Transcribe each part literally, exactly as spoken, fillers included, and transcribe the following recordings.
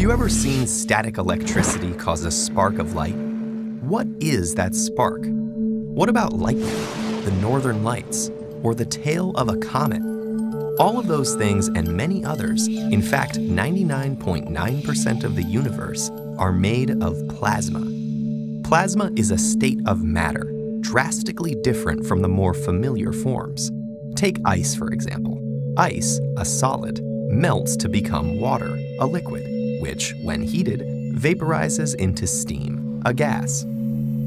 Have you ever seen static electricity cause a spark of light? What is that spark? What about lightning, the northern lights, or the tail of a comet? All of those things and many others, in fact ninety-nine point nine percent of the universe, are made of plasma. Plasma is a state of matter, drastically different from the more familiar forms. Take ice, for example. Ice, a solid, melts to become water, a liquid, which, when heated, vaporizes into steam, a gas.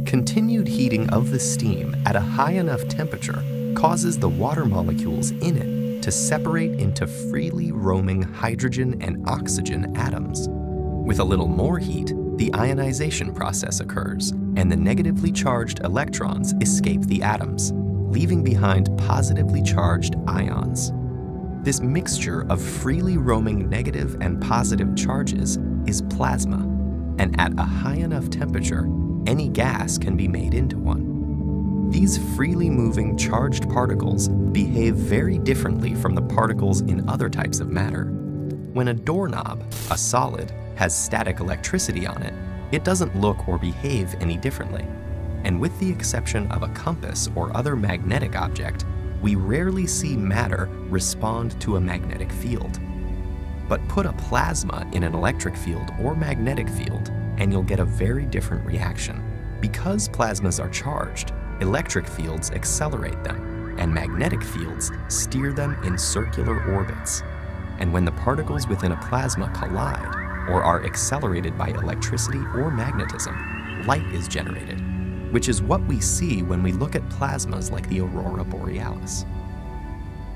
Continued heating of the steam at a high enough temperature causes the water molecules in it to separate into freely roaming hydrogen and oxygen atoms. With a little more heat, the ionization process occurs, and the negatively charged electrons escape the atoms, leaving behind positively charged ions. This mixture of freely roaming negative and positive charges is plasma, and at a high enough temperature, any gas can be made into one. These freely moving charged particles behave very differently from the particles in other types of matter. When a doorknob, a solid, has static electricity on it, it doesn't look or behave any differently. And with the exception of a compass or other magnetic object, we rarely see matter respond to a magnetic field. But put a plasma in an electric field or magnetic field, and you'll get a very different reaction. Because plasmas are charged, electric fields accelerate them, and magnetic fields steer them in circular orbits. And when the particles within a plasma collide, or are accelerated by electricity or magnetism, light is generated, which is what we see when we look at plasmas like the Aurora Borealis.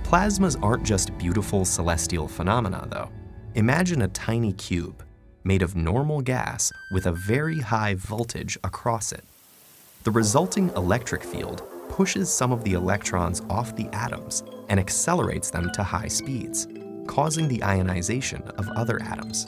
Plasmas aren't just beautiful celestial phenomena, though. Imagine a tiny cube made of normal gas with a very high voltage across it. The resulting electric field pushes some of the electrons off the atoms and accelerates them to high speeds, causing the ionization of other atoms.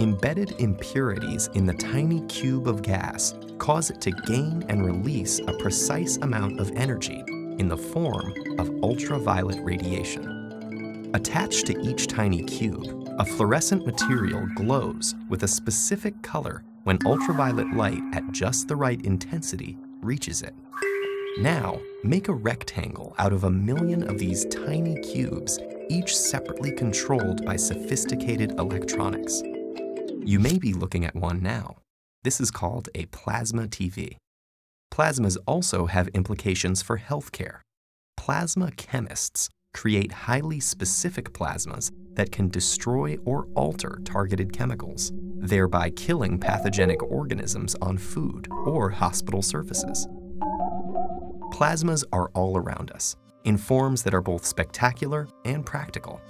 Embedded impurities in the tiny cube of gas cause it to gain and release a precise amount of energy in the form of ultraviolet radiation. Attached to each tiny cube, a fluorescent material glows with a specific color when ultraviolet light at just the right intensity reaches it. Now, make a rectangle out of a million of these tiny cubes, each separately controlled by sophisticated electronics. You may be looking at one now. This is called a plasma T V. Plasmas also have implications for healthcare. Plasma chemists create highly specific plasmas that can destroy or alter targeted chemicals, thereby killing pathogenic organisms on food or hospital surfaces. Plasmas are all around us, in forms that are both spectacular and practical.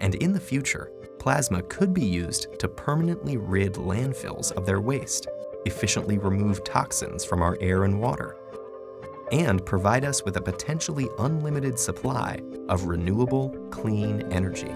And in the future, plasma could be used to permanently rid landfills of their waste, efficiently remove toxins from our air and water, and provide us with a potentially unlimited supply of renewable, clean energy.